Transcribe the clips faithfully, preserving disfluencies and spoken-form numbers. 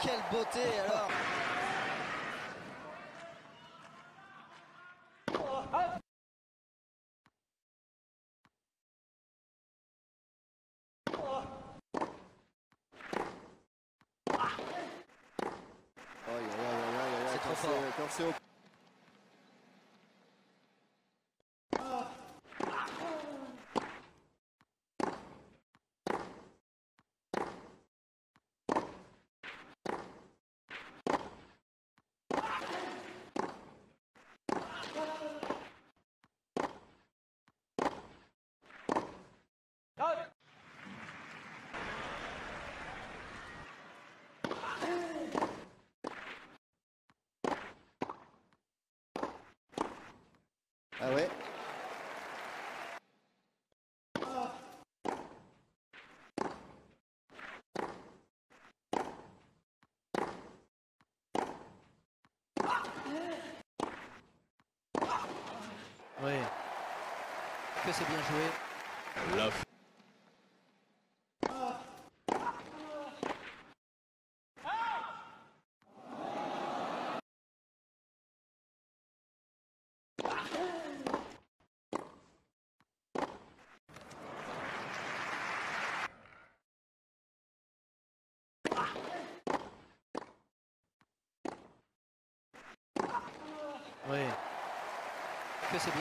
Quelle beauté alors. C'est au... Ah ouais. Ah. Oui. Que c'est bien joué. La f... Oui. Que c'est bien.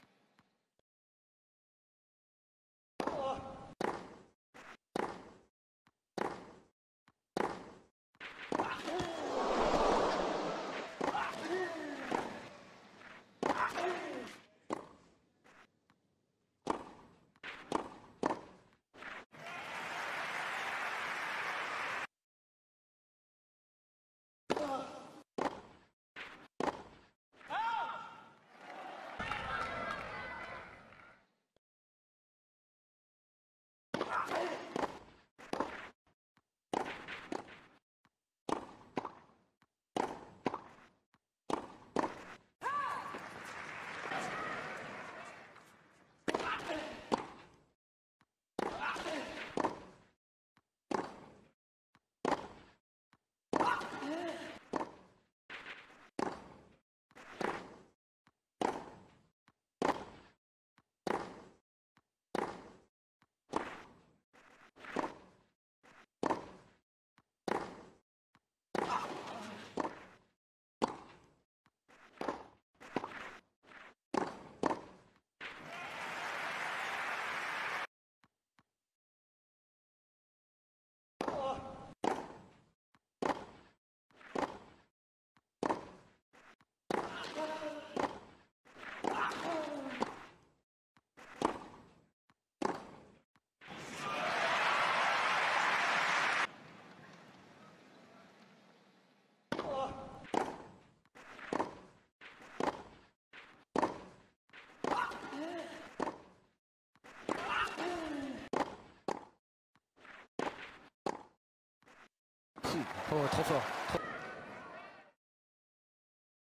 Oh, trop fort.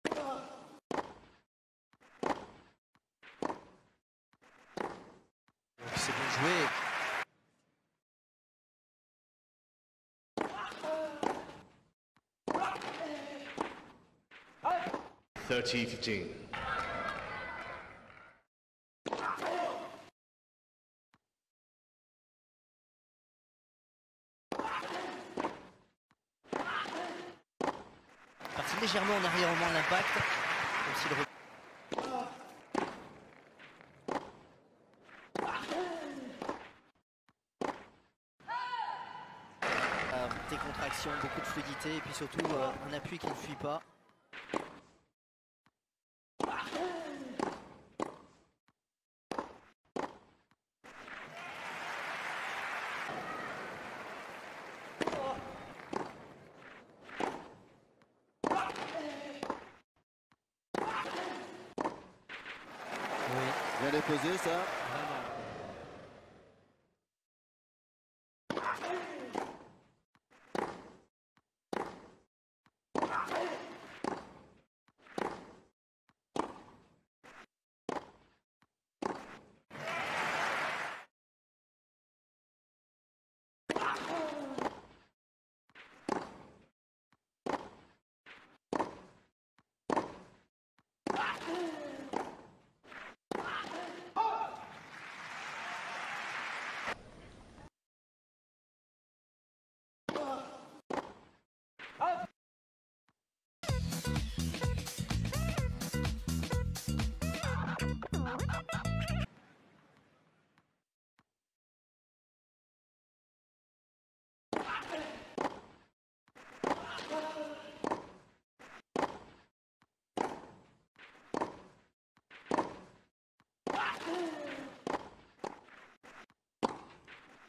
Trop... C'est bien joué. thirty fifteen. Légèrement en arrière au moment de l'impact, comme si le... Euh, des contractions, beaucoup de fluidité et puis surtout euh, un appui qui ne fuit pas. Bien déposé ça.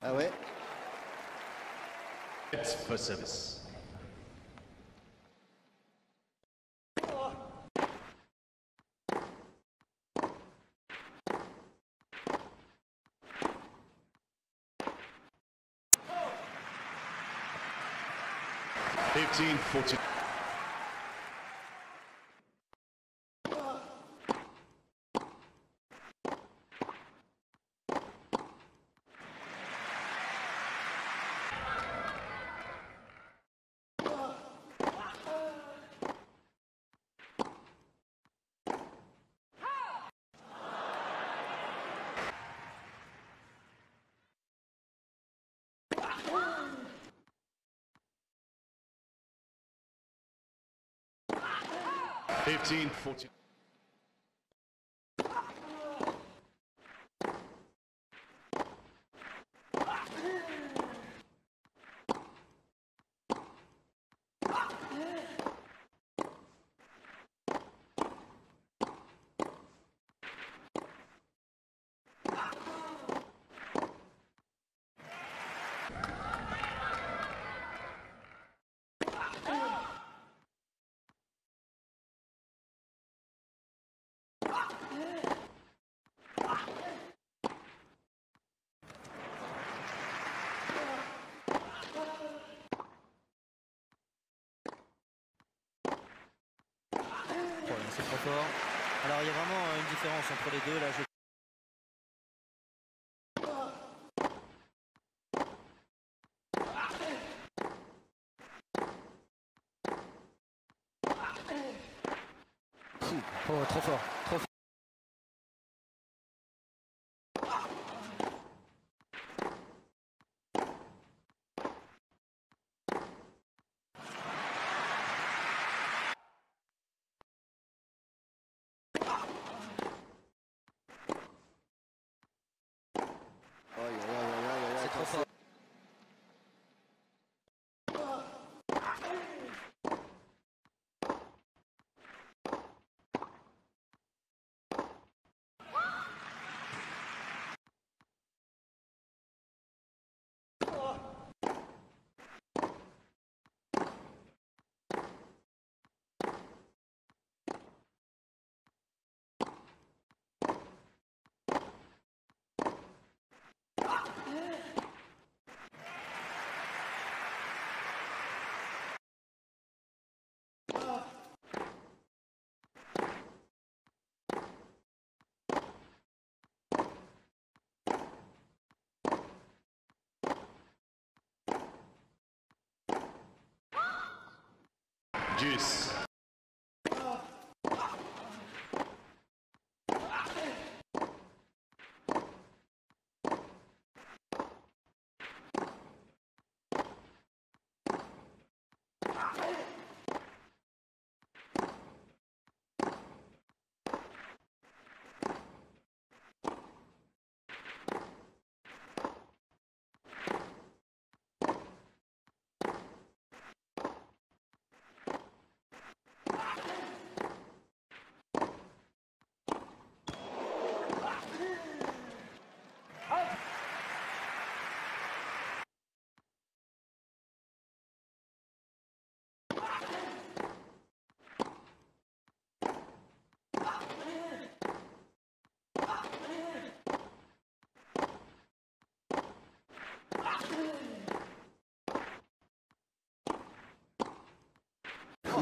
Ah ouais. For service. fifteen forty. fifteen forty. C'est trop fort. Alors il y a vraiment une différence entre les deux là. Je... Oh, trop fort, trop fort. Juice.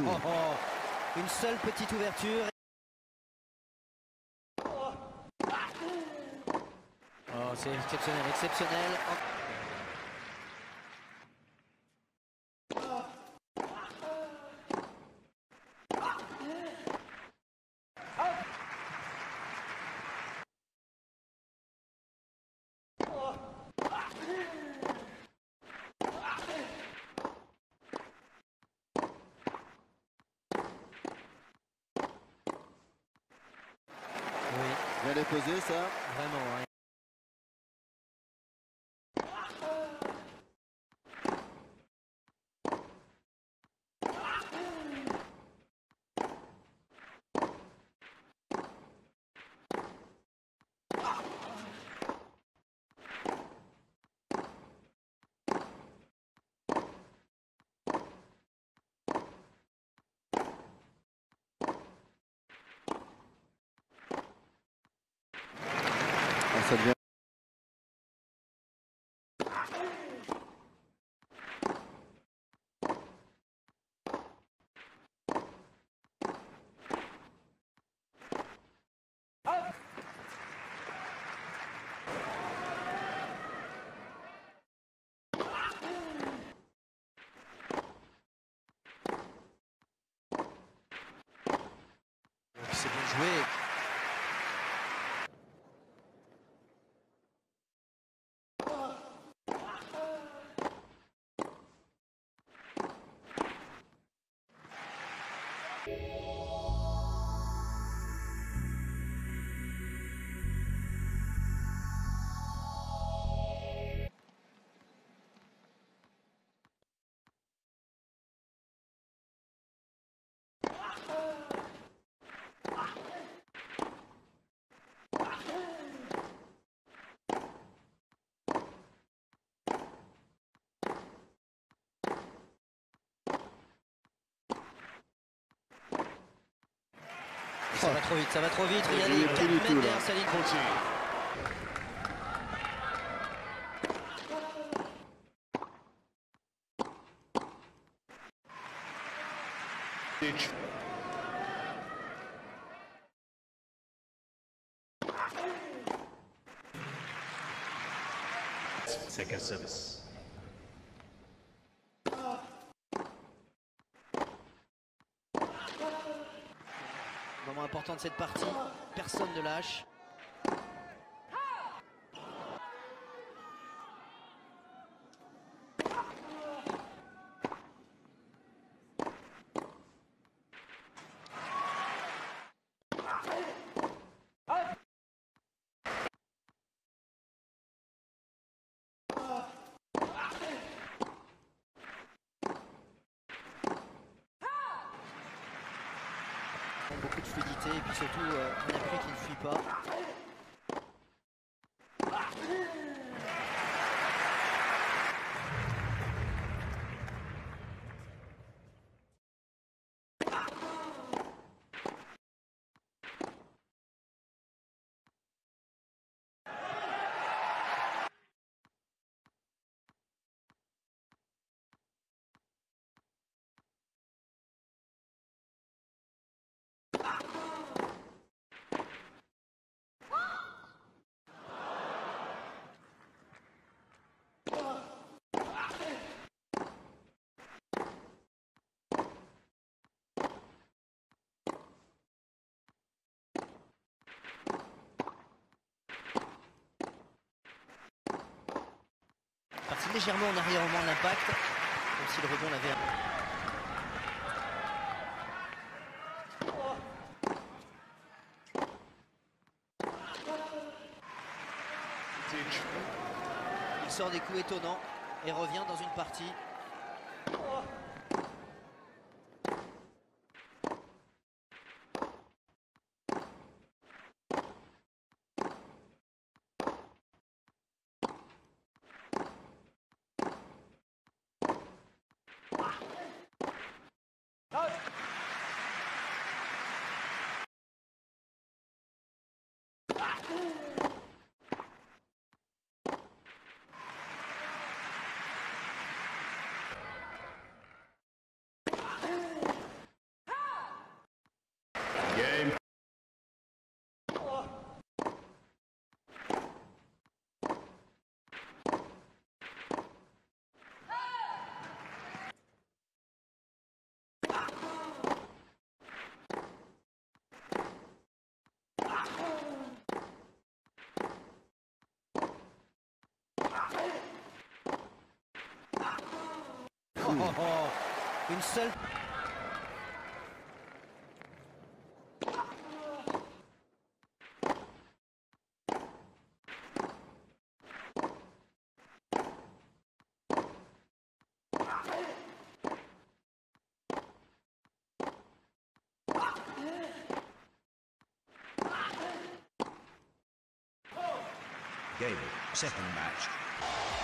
Oh, oh, oh. Une seule petite ouverture. Oh, c'est exceptionnel, exceptionnel. Oh. J'allais poser ça. Vraiment, hein. ça devient... C'est bien joué. Ça va trop vite, ça va trop vite, Riali, quatre mètres derrière sa ligne continue. Second service. Moment important de cette partie, personne ne lâche. Beaucoup de fluidité et puis surtout euh, un appui qui ne fuit pas. Légèrement en arrière au moment de l'impact, comme si le rebond l'avait. Il sort des coups étonnants et revient dans une partie. Oh, oh, oh. Une seule... Game, second match.